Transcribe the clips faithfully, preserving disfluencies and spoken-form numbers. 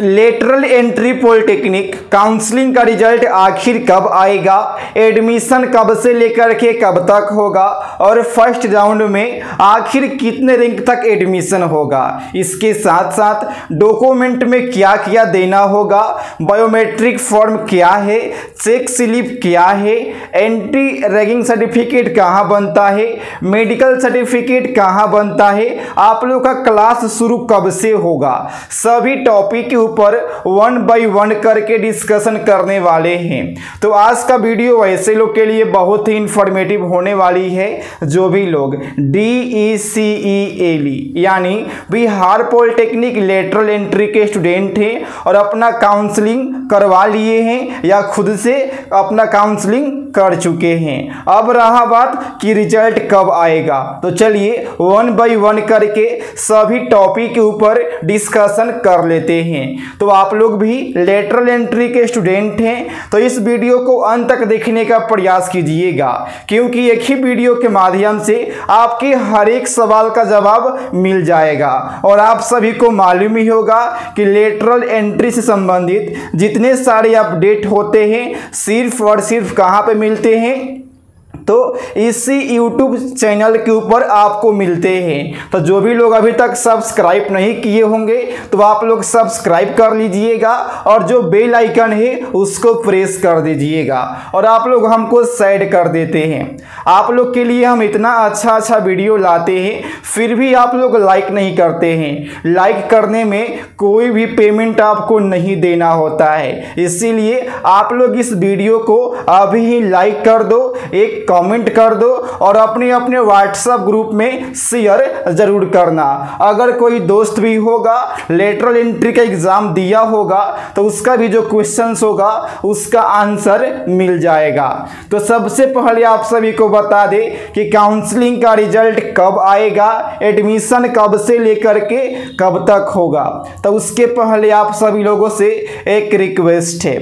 Lateral entry polytechnic counselling का result आखिर कब आएगा, एडमिशन कब से लेकर के कब तक होगा और फर्स्ट राउंड में आखिर कितने रैंक तक एडमिशन होगा, इसके साथ साथ डॉक्यूमेंट में क्या क्या देना होगा, बायोमेट्रिक फॉर्म क्या है, चेक स्लिप क्या है, एंटी रैगिंग सर्टिफिकेट कहाँ बनता है, मेडिकल सर्टिफिकेट कहाँ बनता है, आप लोग का क्लास शुरू कब से होगा, सभी टॉपिक के ऊपर वन बाई वन करके डिस्कशन करने वाले हैं। तो आज का वीडियो ऐसे लोग के लिए बहुत ही इंफॉर्मेटिव होने वाली है जो भी लोग डी ई सी ई एल ई यानी बिहार पॉलिटेक्निक लेटरल एंट्री के स्टूडेंट हैं और अपना काउंसलिंग करवा लिए हैं या खुद से अपना काउंसलिंग कर चुके हैं। अब रहा बात कि रिजल्ट कब आएगा, तो चलिए वन बाई वन करके सभी टॉपिक के ऊपर डिस्कशन कर लेते हैं। तो आप लोग भी लेटरल एंट्री के स्टूडेंट हैं तो इस वीडियो को अंत तक देखने का प्रयास कीजिएगा, क्योंकि एक ही वीडियो के माध्यम से आपके हर एक सवाल का जवाब मिल जाएगा। और आप सभी को मालूम ही होगा कि लेटरल एंट्री से संबंधित जितने सारे अपडेट होते हैं सिर्फ और सिर्फ कहाँ पे मिलते हैं, तो इसी यूट्यूब चैनल के ऊपर आपको मिलते हैं। तो जो भी लोग अभी तक सब्सक्राइब नहीं किए होंगे तो आप लोग सब्सक्राइब कर लीजिएगा और जो बेल आइकन है उसको प्रेस कर दीजिएगा और आप लोग हमको शेयर कर देते हैं। आप लोग के लिए हम इतना अच्छा अच्छा वीडियो लाते हैं फिर भी आप लोग लाइक नहीं करते हैं। लाइक करने में कोई भी पेमेंट आपको नहीं देना होता है, इसीलिए आप लोग इस वीडियो को अभी ही लाइक कर दो, एक कमेंट कर दो और अपने अपने व्हाट्सएप ग्रुप में शेयर जरूर करना। अगर कोई दोस्त भी होगा लेटरल एंट्री का एग्ज़ाम दिया होगा तो उसका भी जो क्वेश्चंस होगा उसका आंसर मिल जाएगा। तो सबसे पहले आप सभी को बता दें कि काउंसलिंग का रिजल्ट कब आएगा, एडमिशन कब से लेकर के कब तक होगा। तो उसके पहले आप सभी लोगों से एक रिक्वेस्ट है,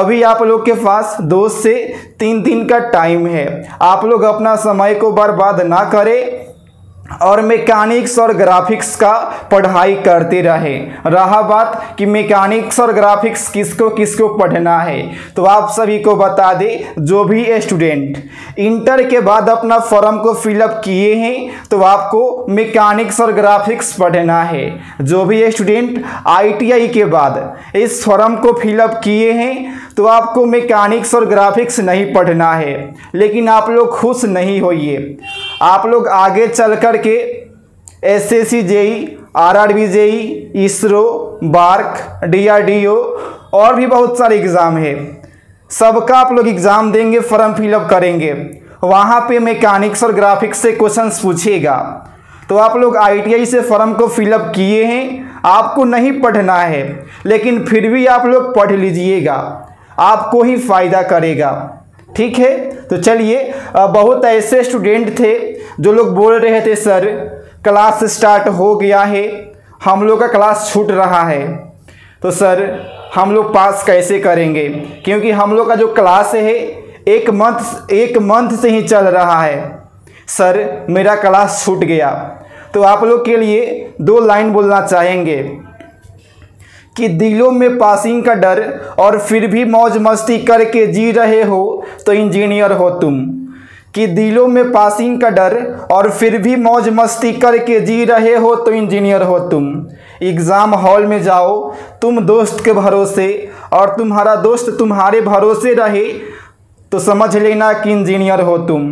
अभी आप लोग के पास दो से तीन दिन का टाइम है, आप लोग अपना समय को बर्बाद ना करें और मैकेनिक्स और ग्राफिक्स का पढ़ाई करते रहे। रहा बात कि मैकेनिक्स और ग्राफिक्स किसको किसको पढ़ना है, तो आप सभी को बता दें जो भी स्टूडेंट इंटर के बाद अपना फॉर्म को फिलअप किए हैं तो आपको मैकेनिक्स और ग्राफिक्स पढ़ना है। जो भी स्टूडेंट आई टी आई के बाद इस फॉर्म को फिलअप किए हैं तो आपको मैकेनिक्स और ग्राफिक्स नहीं पढ़ना है। लेकिन आप लोग खुश नहीं होइए, आप लोग आगे चल कर के S S C J E, R R B J E, ISRO, BARC, D R D O और भी बहुत सारे एग्ज़ाम है, सबका आप लोग एग्ज़ाम देंगे, फॉर्म फिलअप करेंगे, वहाँ पे मैकेनिक्स और ग्राफिक्स से क्वेश्चंस पूछेगा। तो आप लोग आई टी आई से फॉर्म को फिलअप किए हैं, आपको नहीं पढ़ना है लेकिन फिर भी आप लोग पढ़ लीजिएगा, आपको ही फ़ायदा करेगा। ठीक है, तो चलिए, बहुत ऐसे स्टूडेंट थे जो लोग बोल रहे थे सर क्लास स्टार्ट हो गया है, हम लोग का क्लास छूट रहा है, तो सर हम लोग पास कैसे करेंगे, क्योंकि हम लोग का जो क्लास है एक मंथ एक मंथ से ही चल रहा है, सर मेरा क्लास छूट गया। तो आप लोग के लिए दो लाइन बोलना चाहेंगे कि दिलों में पासिंग का डर और फिर भी मौज मस्ती करके जी रहे हो तो इंजीनियर हो तुम। कि दिलों में पासिंग का डर और फिर भी मौज मस्ती करके जी रहे हो तो इंजीनियर हो तुम। एग्ज़ाम हॉल में जाओ तुम दोस्त के भरोसे और तुम्हारा दोस्त तुम्हारे भरोसे रहे तो समझ लेना कि इंजीनियर हो तुम।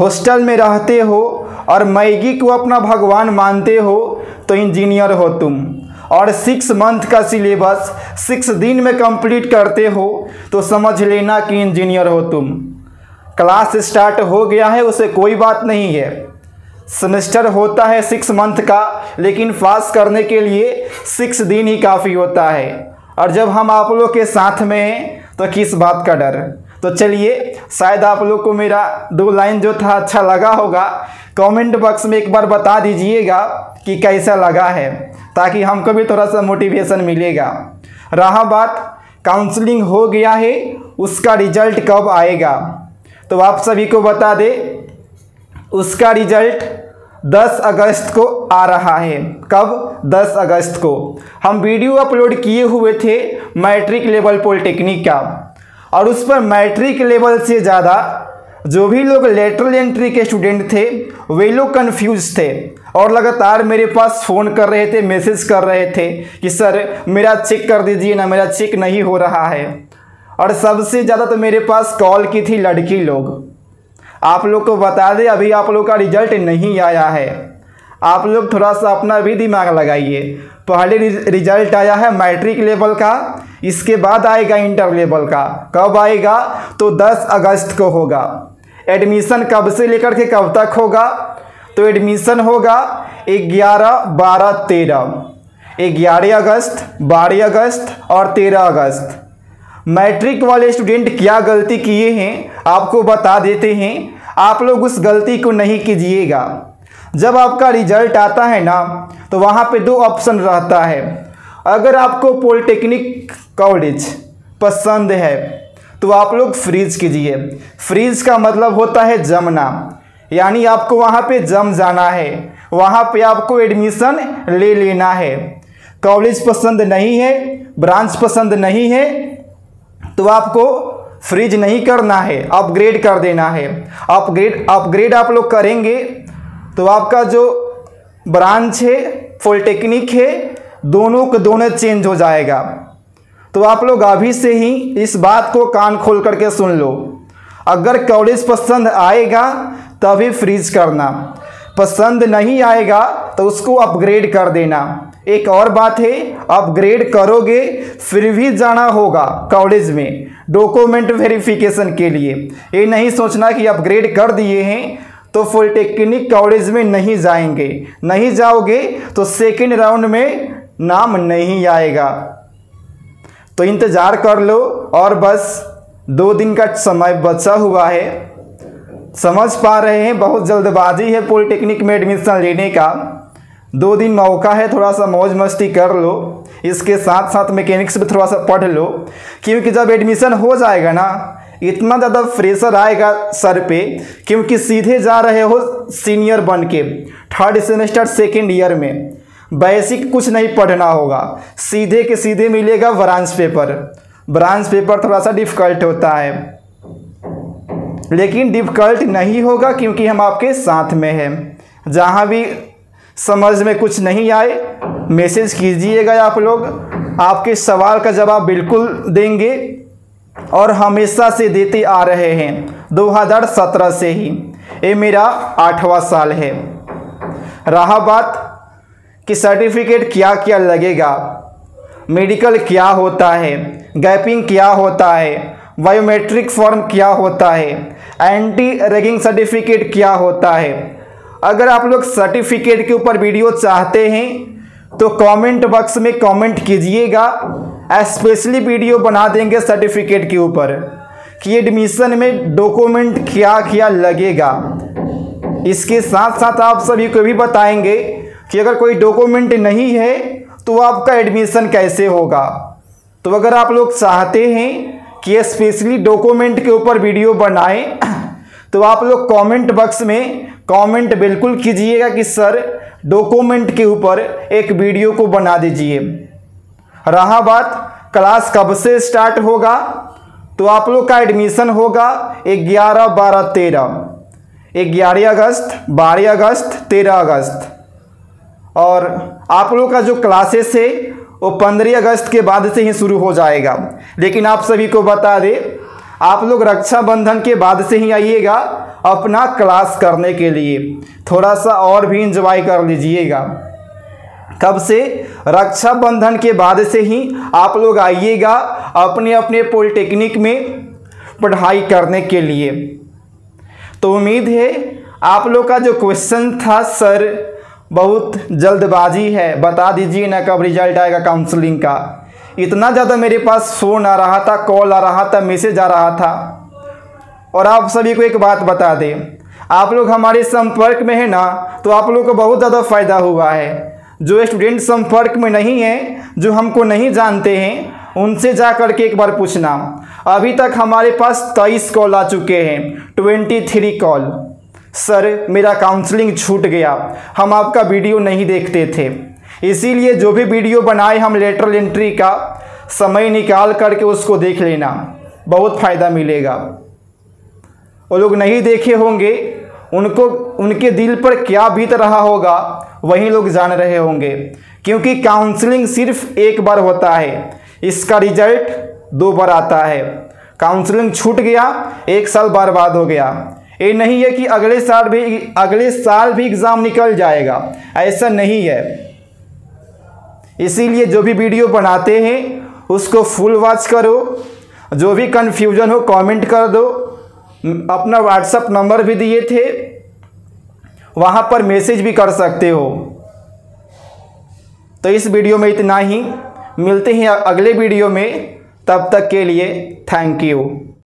हॉस्टल में रहते हो और मैगी को अपना भगवान मानते हो तो इंजीनियर हो तुम। और सिक्स मंथ का सिलेबस सिक्स दिन में कंप्लीट करते हो तो समझ लेना कि इंजीनियर हो तुम। क्लास स्टार्ट हो गया है उसे कोई बात नहीं है, सेमेस्टर होता है सिक्स मंथ का लेकिन पास करने के लिए सिक्स दिन ही काफ़ी होता है। और जब हम आप लोग के साथ में हैं तो किस बात का डर। तो चलिए, शायद आप लोग को मेरा दो लाइन जो था अच्छा लगा होगा, कमेंट बॉक्स में एक बार बता दीजिएगा कि कैसा लगा है, ताकि हमको भी थोड़ा सा मोटिवेशन मिलेगा। रहा बात काउंसलिंग हो गया है उसका रिजल्ट कब आएगा, तो आप सभी को बता दें उसका रिजल्ट दस अगस्त को आ रहा है। कब? दस अगस्त को। हम वीडियो अपलोड किए हुए थे मैट्रिक लेवल पॉलिटेक्निक का, और उस पर मैट्रिक लेवल से ज़्यादा जो भी लोग लेटरल एंट्री के स्टूडेंट थे वे लोग कन्फ्यूज थे और लगातार मेरे पास फ़ोन कर रहे थे, मैसेज कर रहे थे कि सर मेरा चेक कर दीजिए ना, मेरा चेक नहीं हो रहा है। और सबसे ज़्यादा तो मेरे पास कॉल की थी लड़की लोग। आप लोग को बता दें अभी आप लोग का रिजल्ट नहीं आया है, आप लोग थोड़ा सा अपना भी दिमाग लगाइए। पहले रिजल्ट आया है मैट्रिक लेवल का, इसके बाद आएगा इंटर लेवल का। कब आएगा? तो दस अगस्त को होगा। एडमिशन कब से लेकर के कब तक होगा? तो एडमिशन होगा ग्यारह बारह तेरह, ग्यारह अगस्त, बारह अगस्त और तेरह अगस्त। मैट्रिक वाले स्टूडेंट क्या गलती किए हैं आपको बता देते हैं, आप लोग उस गलती को नहीं कीजिएगा। जब आपका रिजल्ट आता है ना तो वहाँ पे दो ऑप्शन रहता है। अगर आपको पॉलिटेक्निक कॉलेज पसंद है तो आप लोग फ्रीज कीजिए। फ्रीज का मतलब होता है जमना, यानी आपको वहाँ पे जम जाना है, वहाँ पे आपको एडमिशन ले लेना है। कॉलेज पसंद नहीं है, ब्रांच पसंद नहीं है तो आपको फ्रीज नहीं करना है, अपग्रेड कर देना है। अपग्रेड अपग्रेड आप लोग करेंगे तो आपका जो ब्रांच है, पॉलिटेक्निक है, दोनों का दोनों चेंज हो जाएगा। तो आप लोग अभी से ही इस बात को कान खोल करके सुन लो। अगर कॉलेज पसंद आएगा तभी फ्रीज करना, पसंद नहीं आएगा तो उसको अपग्रेड कर देना। एक और बात है, अपग्रेड करोगे फिर भी जाना होगा कॉलेज में डॉक्यूमेंट वेरिफिकेशन के लिए। ये नहीं सोचना कि अपग्रेड कर दिए हैं तो पॉलिटेक्निक कॉलेज में नहीं जाएंगे, नहीं जाओगे तो सेकेंड राउंड में नाम नहीं आएगा। तो इंतज़ार कर लो, और बस दो दिन का समय बचा हुआ है। समझ पा रहे हैं बहुत जल्दबाजी है पॉलिटेक्निक में एडमिशन लेने का। दो दिन मौका है, थोड़ा सा मौज मस्ती कर लो, इसके साथ साथ मैकेनिक्स भी थोड़ा सा पढ़ लो, क्योंकि जब एडमिशन हो जाएगा ना इतना ज़्यादा प्रेशर आएगा सर पे, क्योंकि सीधे जा रहे हो सीनियर बन के थर्ड सेमेस्टर सेकेंड ईयर में। बेसिक कुछ नहीं पढ़ना होगा, सीधे के सीधे मिलेगा ब्रांच पेपर। ब्रांच पेपर थोड़ा सा डिफ़िकल्ट होता है, लेकिन डिफ़िकल्ट नहीं होगा क्योंकि हम आपके साथ में हैं। जहाँ भी समझ में कुछ नहीं आए मैसेज कीजिएगा, आप लोग आपके सवाल का जवाब बिल्कुल देंगे और हमेशा से देते आ रहे हैं, दो हज़ार सत्रह से ही। ये मेरा आठवां साल है। रहा बात कि सर्टिफिकेट क्या क्या लगेगा, मेडिकल क्या होता है, गैपिंग क्या होता है, बायोमेट्रिक फॉर्म क्या होता है, एंटी रैगिंग सर्टिफिकेट क्या होता है। अगर आप लोग सर्टिफिकेट के ऊपर वीडियो चाहते हैं तो कमेंट बॉक्स में कमेंट कीजिएगा, स्पेशली वीडियो बना देंगे सर्टिफिकेट के ऊपर कि एडमिशन में डॉक्यूमेंट क्या क्या लगेगा। इसके साथ साथ आप सभी को भी बताएंगे कि अगर कोई डॉक्यूमेंट नहीं है तो आपका एडमिशन कैसे होगा। तो अगर आप लोग चाहते हैं कि स्पेशली डॉक्यूमेंट के ऊपर वीडियो बनाएं तो आप लोग कमेंट बॉक्स में कमेंट बिल्कुल कीजिएगा कि सर डॉक्यूमेंट के ऊपर एक वीडियो को बना दीजिए। रहा बात क्लास कब से स्टार्ट होगा, तो आप लोग का एडमिशन होगा ग्यारह बारह तेरह, ग्यारह अगस्त, बारह अगस्त, तेरह अगस्त। और आप लोग का जो क्लासेस है वो पंद्रह अगस्त के बाद से ही शुरू हो जाएगा। लेकिन आप सभी को बता दें आप लोग रक्षाबंधन के बाद से ही आइएगा अपना क्लास करने के लिए, थोड़ा सा और भी इंजॉय कर लीजिएगा। कब से? रक्षाबंधन के बाद से ही आप लोग आइएगा अपने अपने पॉलिटेक्निक में पढ़ाई करने के लिए। तो उम्मीद है आप लोग का जो क्वेश्चन था सर बहुत जल्दबाजी है, बता दीजिए ना कब रिजल्ट आएगा काउंसलिंग का। इतना ज़्यादा मेरे पास फ़ोन आ रहा था, कॉल आ रहा था, मैसेज आ रहा था। और आप सभी को एक बात बता दें, आप लोग हमारे संपर्क में है ना तो आप लोग को बहुत ज़्यादा फ़ायदा हुआ है। जो स्टूडेंट संपर्क में नहीं हैं, जो हमको नहीं जानते हैं, उनसे जा कर के एक बार पूछना। अभी तक हमारे पास तेईस कॉल आ चुके हैं, तेईस कॉल। सर मेरा काउंसलिंग छूट गया, हम आपका वीडियो नहीं देखते थे, इसीलिए जो भी वीडियो बनाए हम लेटरल एंट्री का समय निकाल करके उसको देख लेना, बहुत फ़ायदा मिलेगा। वो लोग नहीं देखे होंगे, उनको उनके दिल पर क्या बीत रहा होगा वही लोग जान रहे होंगे, क्योंकि काउंसलिंग सिर्फ एक बार होता है, इसका रिजल्ट दो बार आता है। काउंसलिंग छूट गया, एक साल बर्बाद हो गया। ये नहीं है कि अगले साल भी अगले साल भी एग्ज़ाम निकल जाएगा, ऐसा नहीं है। इसीलिए जो भी वीडियो बनाते हैं उसको फुल वॉच करो, जो भी कन्फ्यूजन हो कमेंट कर दो। अपना व्हाट्सएप नंबर भी दिए थे, वहाँ पर मैसेज भी कर सकते हो। तो इस वीडियो में इतना ही, मिलते हैं अगले वीडियो में, तब तक के लिए थैंक यू।